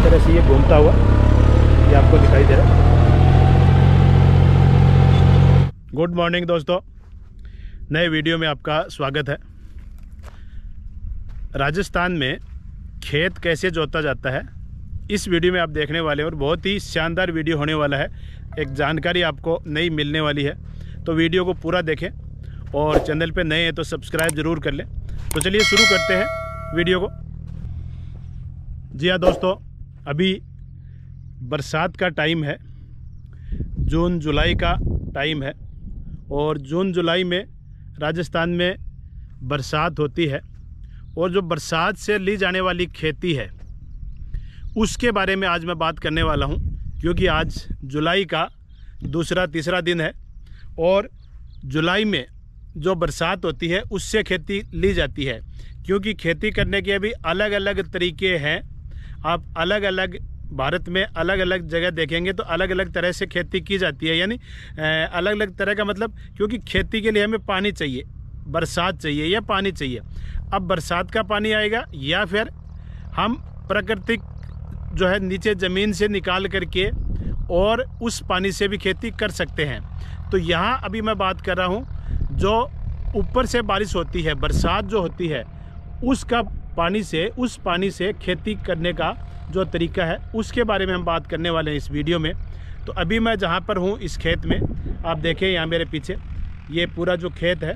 इस तरह से ये घूमता हुआ ये आपको दिखाई दे रहा है। गुड मॉर्निंग दोस्तों, नए वीडियो में आपका स्वागत है। राजस्थान में खेत कैसे जोता जाता है इस वीडियो में आप देखने वाले हैं और बहुत ही शानदार वीडियो होने वाला है। एक जानकारी आपको नई मिलने वाली है, तो वीडियो को पूरा देखें और चैनल पे नए हैं तो सब्सक्राइब ज़रूर कर लें। तो चलिए शुरू करते हैं वीडियो को। जी हाँ दोस्तों, अभी बरसात का टाइम है, जून जुलाई का टाइम है और जून जुलाई में राजस्थान में बरसात होती है और जो बरसात से ली जाने वाली खेती है उसके बारे में आज मैं बात करने वाला हूँ, क्योंकि आज जुलाई का दूसरा तीसरा दिन है और जुलाई में जो बरसात होती है उससे खेती ली जाती है। क्योंकि खेती करने के अभी अलग अलग तरीके हैं, आप अलग अलग भारत में अलग अलग जगह देखेंगे तो अलग अलग तरह से खेती की जाती है, यानी अलग अलग तरह का मतलब, क्योंकि खेती के लिए हमें पानी चाहिए, बरसात चाहिए या पानी चाहिए। अब बरसात का पानी आएगा या फिर हम प्राकृतिक जो है नीचे ज़मीन से निकाल करके और उस पानी से भी खेती कर सकते हैं। तो यहाँ अभी मैं बात कर रहा हूँ जो ऊपर से बारिश होती है, बरसात जो होती है उसका उस पानी से खेती करने का जो तरीका है उसके बारे में हम बात करने वाले हैं इस वीडियो में। तो अभी मैं जहाँ पर हूँ इस खेत में, आप देखें यहाँ मेरे पीछे ये पूरा जो खेत है,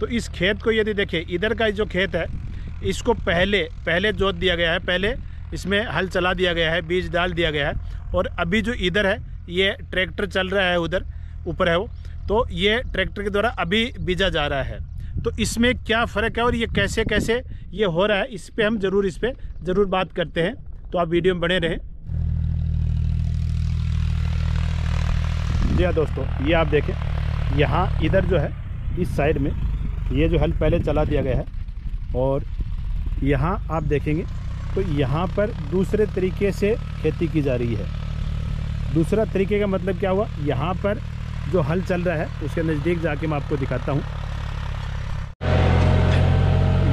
तो इस खेत को यदि देखें, इधर का जो खेत है इसको पहले जोत दिया गया है, पहले इसमें हल चला दिया गया है, बीज डाल दिया गया है और अभी जो इधर है ये ट्रैक्टर चल रहा है, उधर ऊपर है वो, तो ये ट्रैक्टर के द्वारा अभी बीजा जा रहा है। तो इसमें क्या फ़र्क है और ये कैसे कैसे ये हो रहा है इस पर हम ज़रूर बात करते हैं, तो आप वीडियो में बने रहें। जी हाँ दोस्तों, ये आप देखें यहाँ इधर जो है इस साइड में ये जो हल पहले चला दिया गया है और यहाँ आप देखेंगे तो यहाँ पर दूसरे तरीके से खेती की जा रही है। दूसरा तरीके का मतलब क्या हुआ, यहाँ पर जो हल चल रहा है उसके नज़दीक जाके मैं आपको दिखाता हूँ।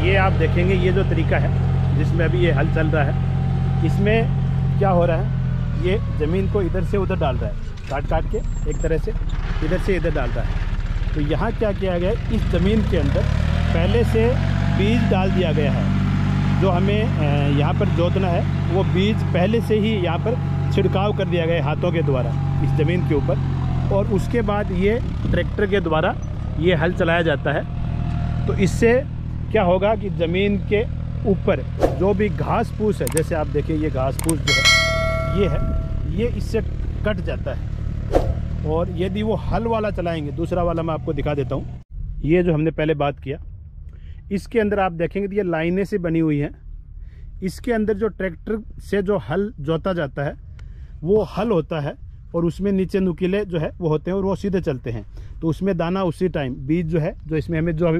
ये आप देखेंगे ये जो तरीका है जिसमें अभी ये हल चल रहा है, इसमें क्या हो रहा है, ये ज़मीन को इधर से उधर डाल रहा है, काट काट के एक तरह से इधर डाल रहा है। तो यहाँ क्या किया गया है, इस ज़मीन के अंदर पहले से बीज डाल दिया गया है, जो हमें यहाँ पर जोतना है वो बीज पहले से ही यहाँ पर छिड़काव कर दिया गया है हाथों के द्वारा इस ज़मीन के ऊपर और उसके बाद ये ट्रैक्टर के द्वारा ये हल चलाया जाता है। तो इससे क्या होगा कि ज़मीन के ऊपर जो भी घास फूस है, जैसे आप देखें ये घास फूस जो है ये इससे कट जाता है। और यदि वो हल वाला चलाएँगे, दूसरा वाला मैं आपको दिखा देता हूँ, ये जो हमने पहले बात किया इसके अंदर आप देखेंगे तो ये लाइनें से बनी हुई हैं। इसके अंदर जो ट्रैक्टर से जो हल जोता जाता है वो हल होता है और उसमें नीचे नुकीले जो है वो होते हैं और वो सीधे चलते हैं, तो उसमें दाना उसी टाइम, बीज जो है जो इसमें हमें जो अभी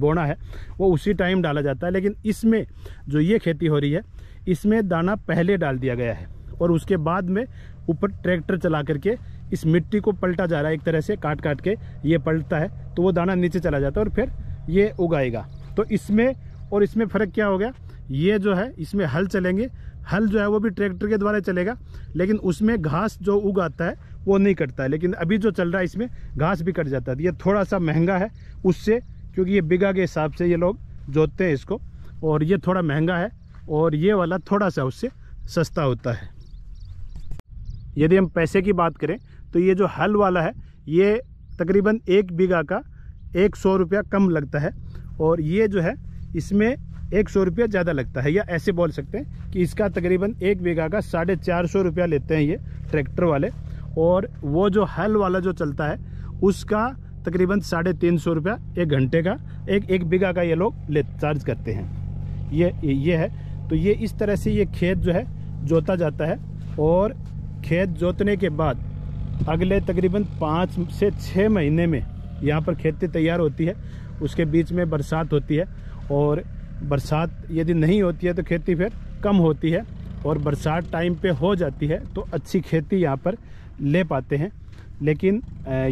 बोना है वो उसी टाइम डाला जाता है। लेकिन इसमें जो ये खेती हो रही है इसमें दाना पहले डाल दिया गया है और उसके बाद में ऊपर ट्रैक्टर चला करके इस मिट्टी को पलटा जा रहा है, एक तरह से काट काट के ये पलटता है तो वो दाना नीचे चला जाता है और फिर ये उगाएगा। तो इसमें और इसमें फ़र्क क्या हो गया, ये जो है इसमें हल चलेंगे, हल जो है वो भी ट्रैक्टर के द्वारा चलेगा, लेकिन उसमें घास जो उगाता है वो नहीं कटता है, लेकिन अभी जो चल रहा है इसमें घास भी कट जाता है। ये थोड़ा सा महंगा है उससे, क्योंकि ये बीघा के हिसाब से ये लोग जोतते हैं इसको और ये थोड़ा महंगा है और ये वाला थोड़ा सा उससे सस्ता होता है। यदि हम पैसे की बात करें तो ये जो हल वाला है ये तकरीबन एक बीघा का 100 रुपया कम लगता है और ये जो है इसमें 100 रुपया ज़्यादा लगता है, या ऐसे बोल सकते हैं कि इसका तकरीबन एक बीघा का 450 रुपया लेते हैं ये ट्रैक्टर वाले, और वो जो हल वाला जो चलता है उसका तकरीबन 350 रुपया एक घंटे का, एक बीघा का ये लोग चार्ज करते हैं। ये है। तो ये इस तरह से ये खेत जो है जोता जाता है और खेत जोतने के बाद अगले तकरीबन 5 से 6 महीने में यहाँ पर खेती तैयार होती है। उसके बीच में बरसात होती है और बरसात यदि नहीं होती है तो खेती फिर कम होती है और बरसात टाइम पे हो जाती है तो अच्छी खेती यहाँ पर ले पाते हैं। लेकिन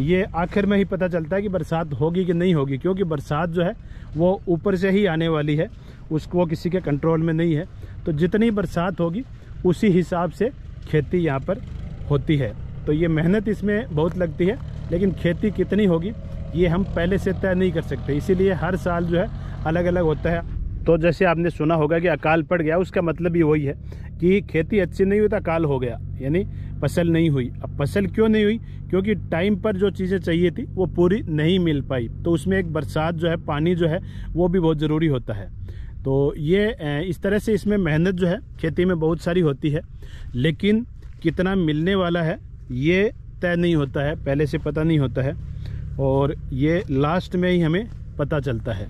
ये आखिर में ही पता चलता है कि बरसात होगी कि नहीं होगी, क्योंकि बरसात जो है वो ऊपर से ही आने वाली है, उसको किसी के कंट्रोल में नहीं है। तो जितनी बरसात होगी उसी हिसाब से खेती यहाँ पर होती है। तो ये मेहनत इसमें बहुत लगती है, लेकिन खेती कितनी होगी ये हम पहले से तय नहीं कर सकते, इसीलिए हर साल जो है अलग अलग होता है। तो जैसे आपने सुना होगा कि अकाल पड़ गया, उसका मतलब ही वही है कि खेती अच्छी नहीं हुई तो अकाल हो गया, यानी फसल नहीं हुई। अब फसल क्यों नहीं हुई? क्योंकि टाइम पर जो चीज़ें चाहिए थी वो पूरी नहीं मिल पाई। तो उसमें एक बरसात जो है, पानी जो है वो भी बहुत ज़रूरी होता है। तो ये इस तरह से इसमें मेहनत जो है खेती में बहुत सारी होती है, लेकिन कितना मिलने वाला है ये तय नहीं होता है, पहले से पता नहीं होता है, और ये लास्ट में ही हमें पता चलता है।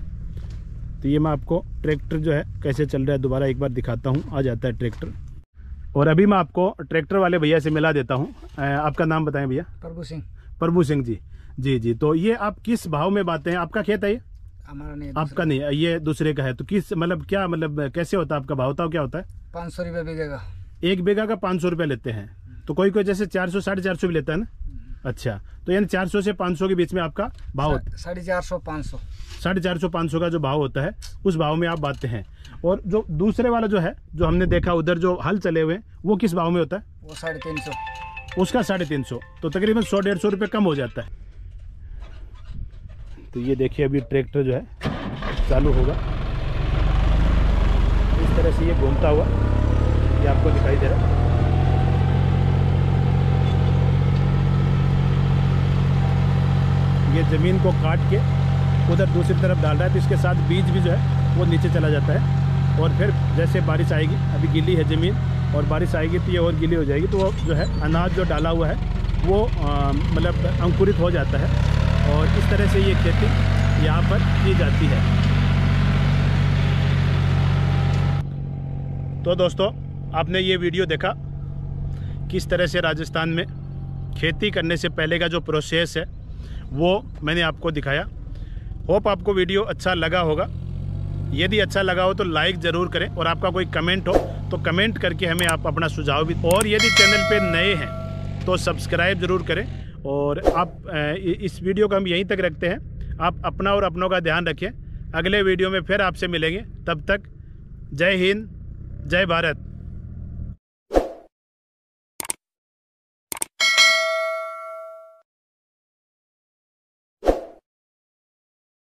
तो ये मैं आपको ट्रैक्टर जो है कैसे चल रहा है दोबारा एक बार दिखाता हूँ। आ जाता है ट्रैक्टर, और अभी मैं आपको ट्रैक्टर वाले भैया से मिला देता हूँ। आपका नाम बताएं भैया? प्रभु सिंह। प्रभु सिंह जी, जी जी। तो ये आप किस भाव में बातें हैं? आपका खेत है ये? हमारा नहीं, आपका नहीं, ये दूसरे का है। तो किस मतलब क्या मतलब कैसे होता है आपका भाव? बताओ क्या होता है? 500 रुपये बीघे का, एक बीघा का 500 रुपये लेते हैं। तो कोई कोई जैसे 400 450 भी लेता है ना। अच्छा, तो यानी 400 से 500 के बीच में आपका भाव होता है। 450 का जो भाव होता है उस भाव में आप बातें हैं। और जो दूसरे वाला जो है, जो हमने देखा उधर जो हल चले हुए हैं, वो किस भाव में होता है? वो 350, उसका 350। तो तकरीबन 100-150 रुपये कम हो जाता है। तो ये देखिए अभी ट्रैक्टर जो है चालू होगा, इस तरह से ये घूमता हुआ ये आपको दिखाई दे रहा है। ये ज़मीन को काट के उधर दूसरी तरफ डाल रहा है, तो इसके साथ बीज भी जो है वो नीचे चला जाता है। और फिर जैसे बारिश आएगी, अभी गीली है ज़मीन, और बारिश आएगी तो ये और गीली हो जाएगी, तो वो जो है अनाज जो डाला हुआ है वो मतलब अंकुरित हो जाता है। और इस तरह से ये खेती यहाँ पर की जाती है। तो दोस्तों, आपने ये वीडियो देखा किस तरह से राजस्थान में खेती करने से पहले का जो प्रोसेस है वो मैंने आपको दिखाया। होप आपको वीडियो अच्छा लगा होगा। यदि अच्छा लगा हो तो लाइक ज़रूर करें, और आपका कोई कमेंट हो तो कमेंट करके हमें आप अपना सुझाव भी, और यदि चैनल पे नए हैं तो सब्सक्राइब ज़रूर करें। और आप इस वीडियो को हम यहीं तक रखते हैं। आप अपना और अपनों का ध्यान रखें। अगले वीडियो में फिर आपसे मिलेंगे। तब तक जय हिंद, जय भारत।